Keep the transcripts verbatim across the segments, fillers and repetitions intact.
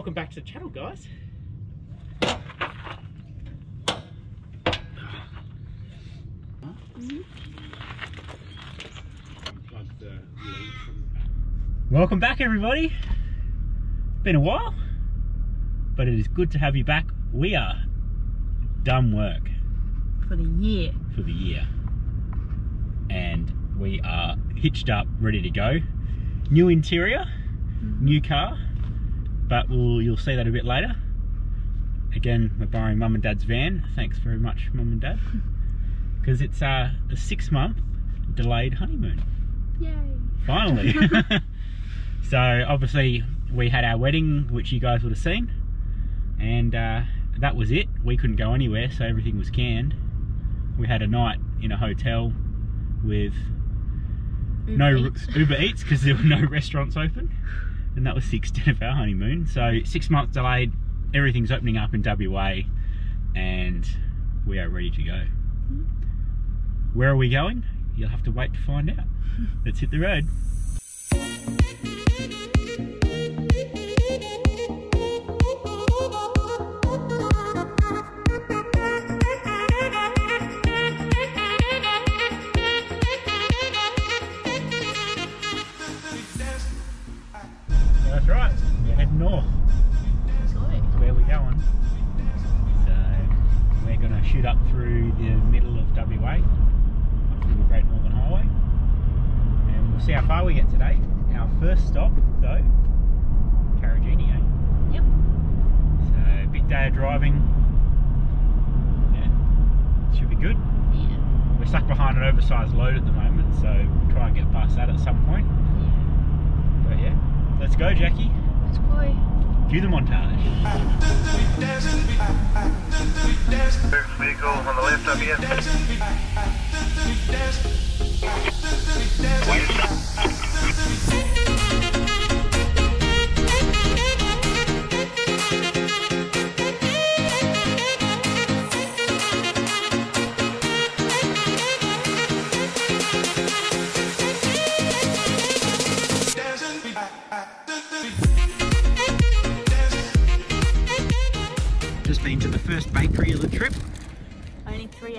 Welcome back to the channel, guys. Welcome back, everybody. Been a while, but it is good to have you back. We are done work for the year. For the year, and we are hitched up, ready to go. New interior, mm-hmm. New car, but we'll you'll see that a bit later. Again, we're borrowing Mum and Dad's van. Thanks very much, Mum and Dad, because it's uh, a six-month delayed honeymoon. Yay! Finally. So obviously we had our wedding, which you guys would have seen, and uh, that was it. We couldn't go anywhere, so everything was canned. We had a night in a hotel with Uber no Eats. Uber Eats, because there were no restaurants open, and that was the extent of our honeymoon. So six months delayed, everything's opening up in W A, and we are ready to go. Where are we going? You'll have to wait to find out. Let's hit the road. First stop though, Karijini, eh? Yep. So, big day of driving. Yeah, should be good. Yeah. We're stuck behind an oversized load at the moment, so we'll try and get past that at some point. Yeah. But yeah, let's go, Jackie. Let's go. Cue the montage. Vehicle on the left up here.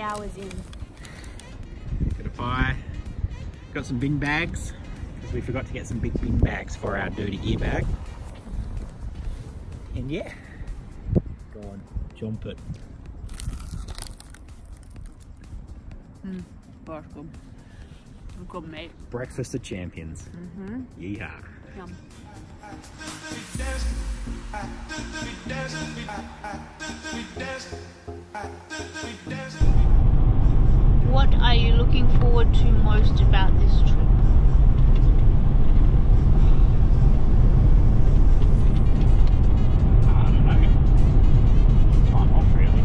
Hours in. Got a pie. Got some bin bags, because we forgot to get some big bin bags for our dirty gear bag. And yeah, go on, jump it. Mm, welcome. Welcome, mate. Breakfast of champions. Mm-hmm. Yeehaw. Yum. What are you looking forward to most about this trip? I don't know. Time off, really.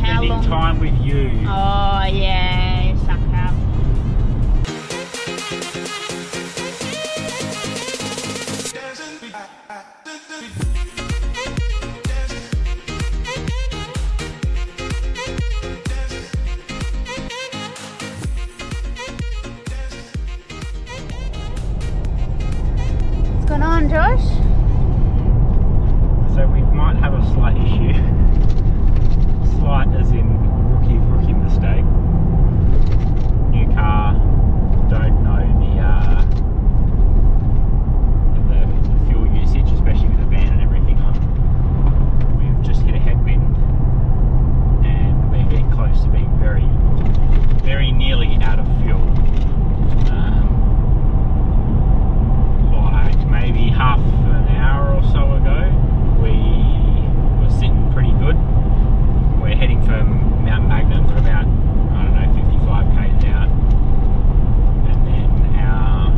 How Spending long? time with you. Oh, yeah. Josh? So we might have a slight issue. Slight as in rookie, rookie mistake. New car, don't know the, uh, the, the fuel usage, especially with the van and everything on. We've just hit a headwind and we're getting close to being very, very nearly out of fuel. Um, Maybe half an hour or so ago, we were sitting pretty good. We're heading for Mount Magnet, we're about, I don't know, fifty-five k's out. And then our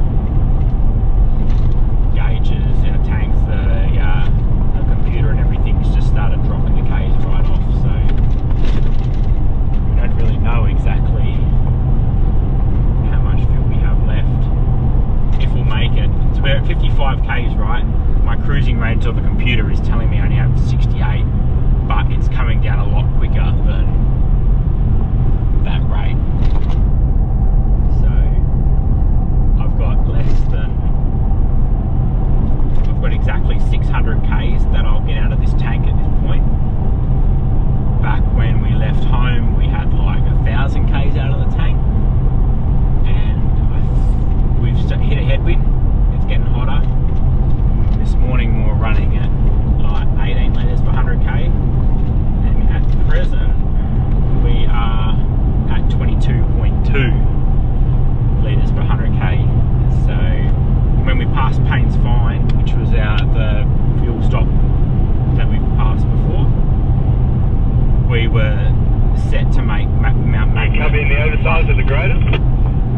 gauges, our tanks, the, uh, the computer and everything's just started dropping the k's right off. So we don't really know exactly how much fuel we have left, if we'll make it. We're at fifty-five k's, right? My cruising range of the computer is telling me I only have sixty-eight, but it's coming down a lot quicker than that rate. So I've got less than, I've got exactly can't get out of this tank at this point. Back when we left home, we had like a thousand Ks out of the tank, and we've hit a headwind. It's getting hotter. This morning we were running at like eighteen litres per one hundred K, and at present we are at twenty-two point two litres per one hundred K. So when we passed Payne's Fine, which was our the fuel stop that we passed before, we were set to make Mount Magnet. Copy in the oversize of the grader.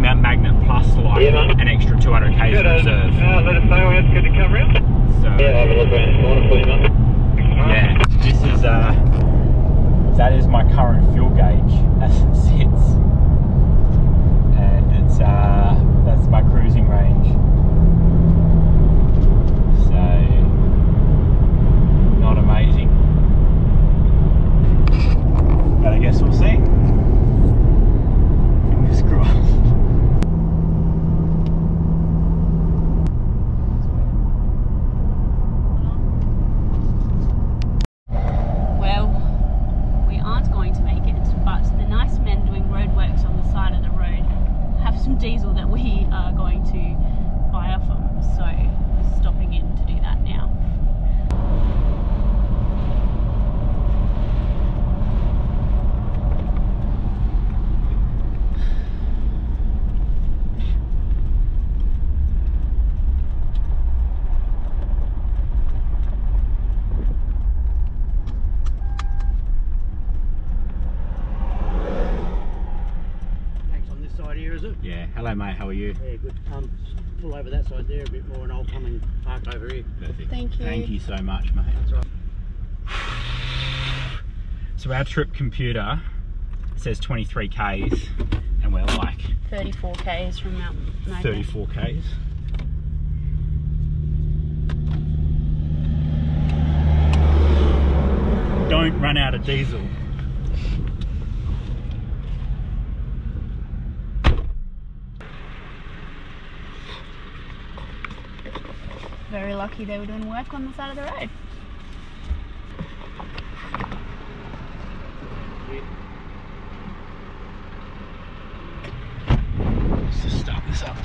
Mount Magnet plus like yeah, an extra two hundred K's in reserve. Uh, let us know when it's good to come round. So yeah, have a look around the corner for you, mate. Yeah, this is uh, that is my current fuel gauge as it sits, and it's uh, that's my cruising range. So not amazing, but I guess we'll see. Fingers crossed. Diesel that we are going to fire from, so stopping in to do that now. Hello mate, how are you? Yeah, good. Um, pull over that side there a bit more and I'll come and park over here. Perfect. Thank you. Thank you so much mate. That's right. So our trip computer says twenty-three K's and we're like... thirty-four K's from Mount Magnet. thirty-four K's. Don't run out of diesel. Very lucky they were doing work on the side of the road. Let's just start this up.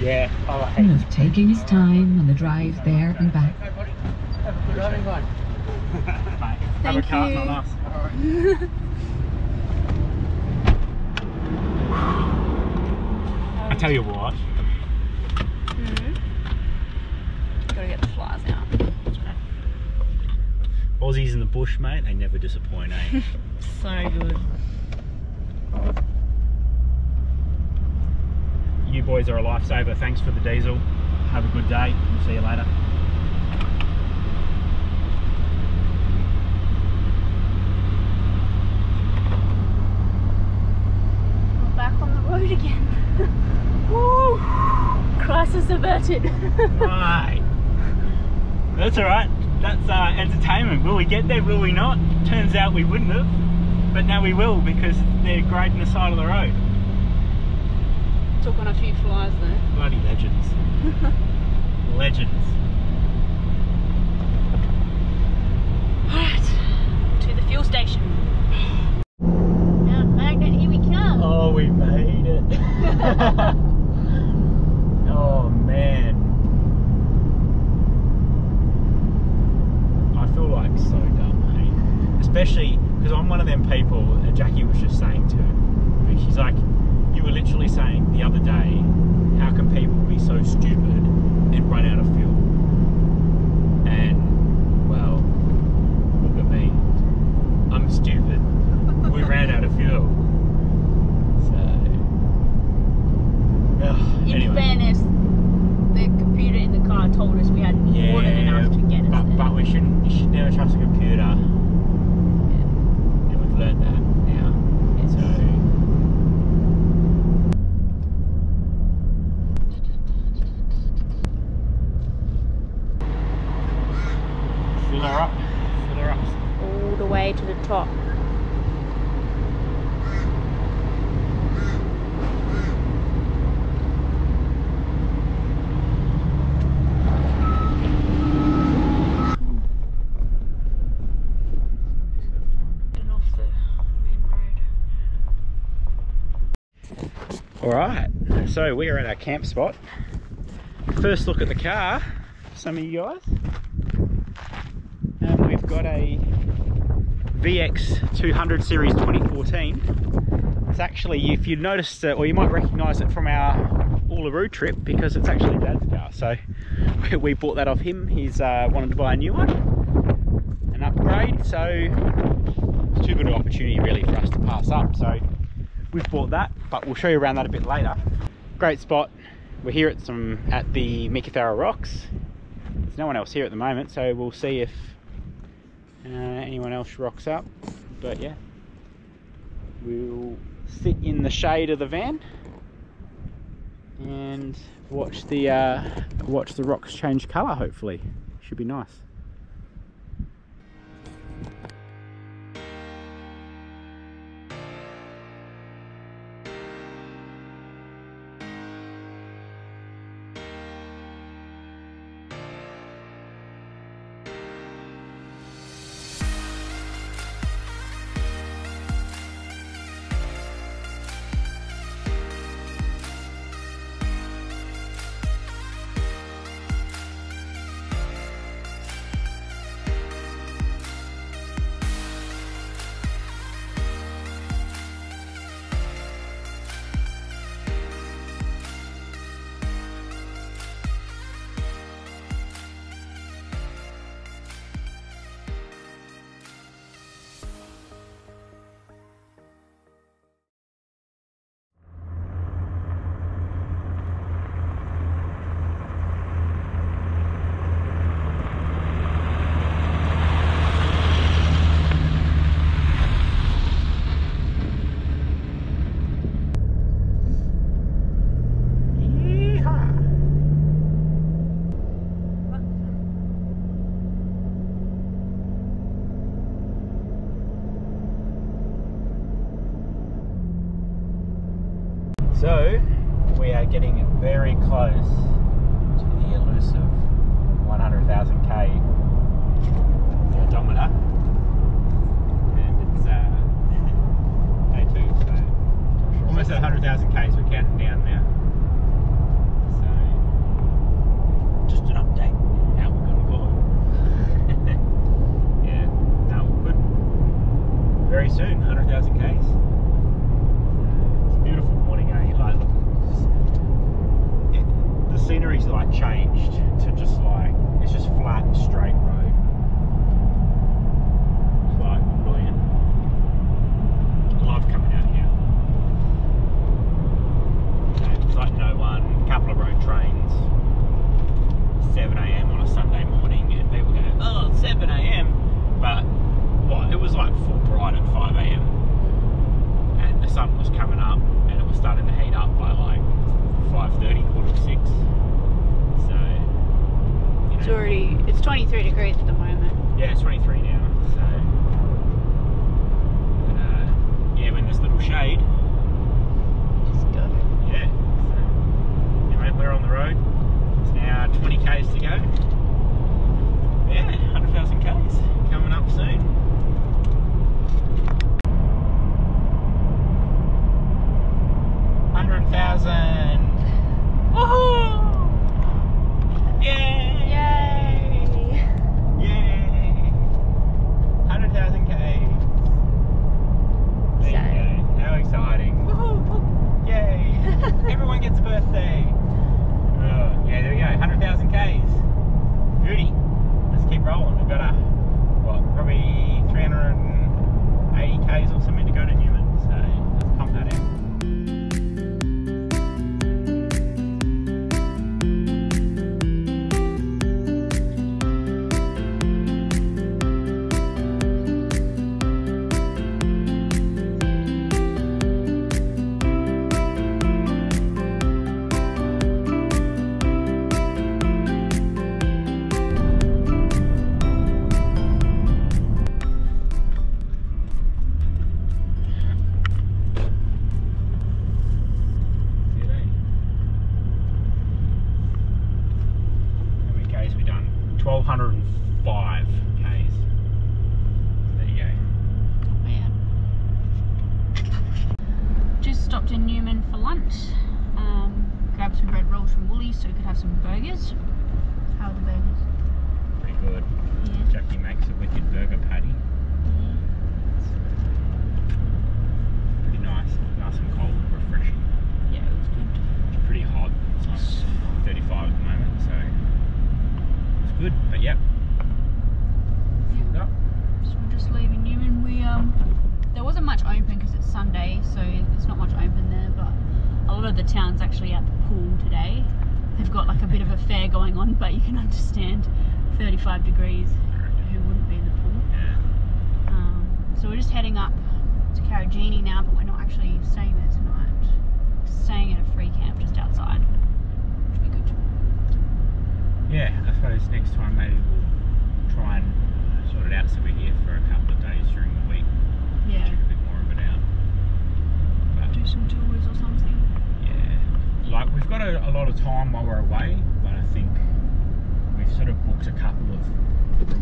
Yeah, I hate it. Of taking his time on the drive there and back. Hey buddy, have a good running one. Mate, have a carton on us. Alright. I tell you what. Mm-hmm. Gotta get the flies out. Aussies in the bush, mate, they never disappoint, eh? So good. You boys are a lifesaver. Thanks for the diesel. Have a good day. We'll see you later. We're back on the road again. Woo! Crisis averted. Right. That's all right. That's uh, entertainment. Will we get there? Will we not? Turns out we wouldn't have, but now we will because they're grading the side of the road. Took on a few flies though. Bloody legends. Legends. Alright, to the fuel station. Mount Magnet, here we come. Oh, we made it. Oh man. I feel like so dumb, mate. Especially because I'm one of them people that Jackie was just saying to. She's like, you were literally saying the other day, how can people be so stupid and run out of fuel? And, well, look at me. I'm stupid. We ran out of fuel. So... Ugh, in anyway. Fairness, the computer in the car told us we had yeah, more than enough to get us but, there. But we shouldn't, you should never trust a computer. Yeah. And we've learned that now. Yes. So... way to the top. Alright, so we're at our camp spot. First look at the car, some of you guys. Um, we've got a V X two hundred series twenty fourteen. It's actually, if you noticed, uh, or you might recognise it from our Uluru trip, because it's actually Dad's car. So we, we bought that off him. He's uh, wanted to buy a new one, an upgrade. So it's too good an opportunity really for us to pass up. So we've bought that, but we'll show you around that a bit later. Great spot. We're here at some at the Meekatharra Rocks. There's no one else here at the moment, so we'll see if uh, anyone else rocks up. But yeah, we'll sit in the shade of the van and watch the uh, watch the rocks change colour. Hopefully, should be nice. So, we are getting very close to the elusive one hundred thousand K odometer, and it's uh, day two, so almost at one hundred thousand K, so we're counting down now. So, just an update how we're going to go. Yeah, no, we're good. Very soon, one hundred thousand Ks. Scenery's like changed to just like, it's just flat, straight road. It's like brilliant. I love coming out here. It's like no one, couple of road trains, seven A M on a Sunday morning, and people go, oh, it's seven A M. But, well, it was like full bright at five A M, and the sun was coming up, and it was starting to heat up by like five thirty, quarter to six. So, you know, it's already, it's twenty-three degrees at the moment. Yeah, it's twenty-three now. So, but, uh, yeah, we're in this little shade. Just go. Yeah. So, anyway, we're on the road. It's now twenty Ks to go. Yeah, one hundred thousand Ks coming up soon. one hundred thousand. Woohoo! Yay! Yay! Yay! one hundred thousand K. There you go. How exciting. Woohoo! Yay! Everyone gets a birthday. Oh, yeah, there we go. one hundred thousand Ks. twelve hundred five k's. There you go. Not bad. Just stopped in Newman for lunch. Um, grabbed some bread rolls from Woolies so we could have some burgers. How are the burgers? Pretty good. Yeah. Jackie makes a wicked burger patty. Yeah. Pretty nice. Nice and cold and refreshing. Yeah, it was good. It's pretty hot. It's like thirty-five at the moment, so it's good. But yeah. Yeah. So we're just leaving Newman. We um, there wasn't much open because it's Sunday, so there's not much open there. But a lot of the town's actually at the pool today. They've got like a bit of a fair going on, but you can understand thirty-five degrees, who wouldn't be in the pool? Yeah. Um, so we're just heading up to Karijini now, but we're not actually staying there tonight. We're staying at a free camp just outside, which would be good. Yeah, I suppose next time maybe we'll try and sort it out so we're here for a couple of days during the week. Yeah. Check a bit more of it out. But do some tours or something. Like, we've got a, a lot of time while we're away, but I think we've sort of booked a couple of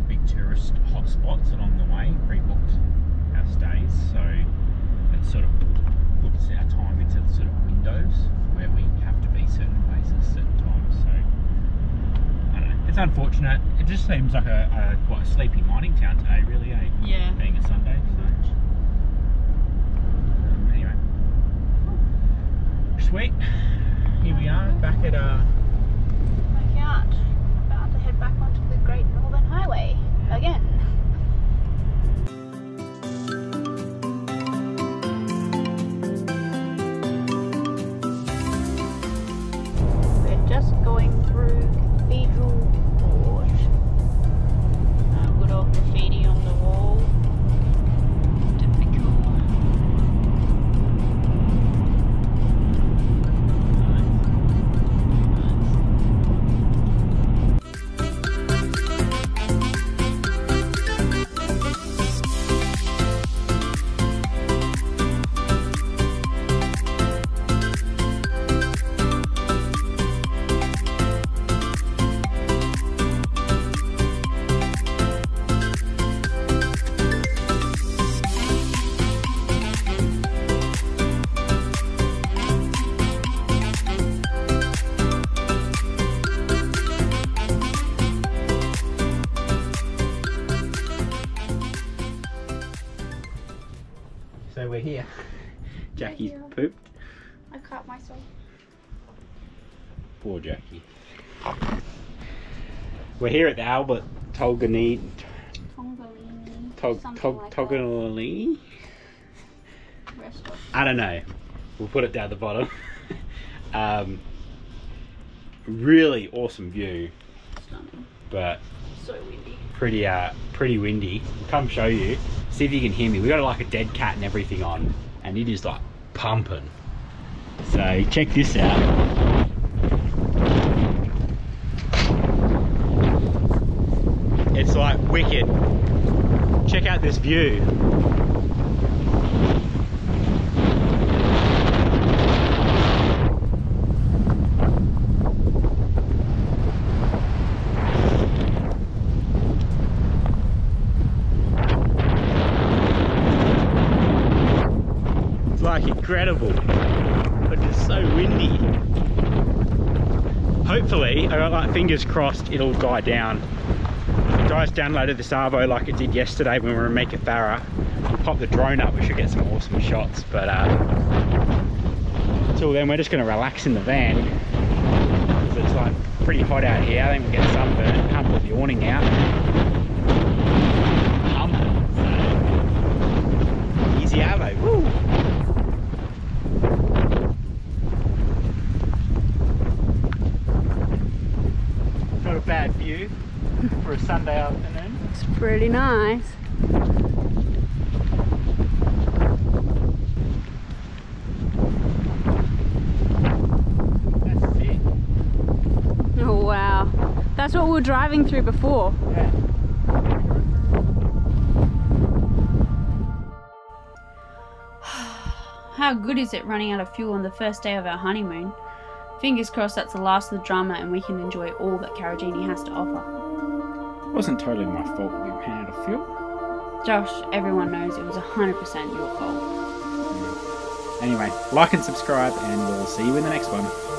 big tourist hotspots along the way, pre-booked our stays, so it sort of puts our time into sort of windows where we have to be certain places at certain times. So I don't know, it's unfortunate. It just seems like a, a quite a sleepy mining town today, really, eh? Yeah. Being a Sunday, so. Um, anyway, sweet. Here we are, back at uh back out. About to head back onto the Great Northern Highway again. We're just going through Cathedral Gorge. Uh, good old graffiti on the wall. We're here. Jackie here. Pooped. I caught myself. Poor Jackie. We're here at the Albert Tognolini. Tognolini. Tog Tog Tognolini. I don't know. We'll put it down the bottom. um, really awesome view. Stunning. But so windy. Pretty uh, pretty windy. We'll come show you. See if you can hear me. We got like a dead cat and everything on, and it is like pumping. So check this out. It's like wicked. Check out this view. Incredible, but it's so windy. Hopefully, I got like fingers crossed it'll die down. If it dies down low to the Savo like it did yesterday when we were in Meekatharra, we'll pop the drone up, we should get some awesome shots. But uh, until then, we're just going to relax in the van. It's like pretty hot out here, I think we'll get sunburned, can't put the awning out. Humping, so easy avo, woo! Bad view for a Sunday afternoon. It's pretty nice. That's it. Oh wow. That's what we were driving through before. Yeah. How good is it running out of fuel on the first day of our honeymoon? Fingers crossed that's the last of the drama and we can enjoy all that Karijini has to offer. Wasn't totally my fault we ran out of fuel. Josh, everyone knows it was one hundred percent your fault. Anyway, like and subscribe, and we'll see you in the next one.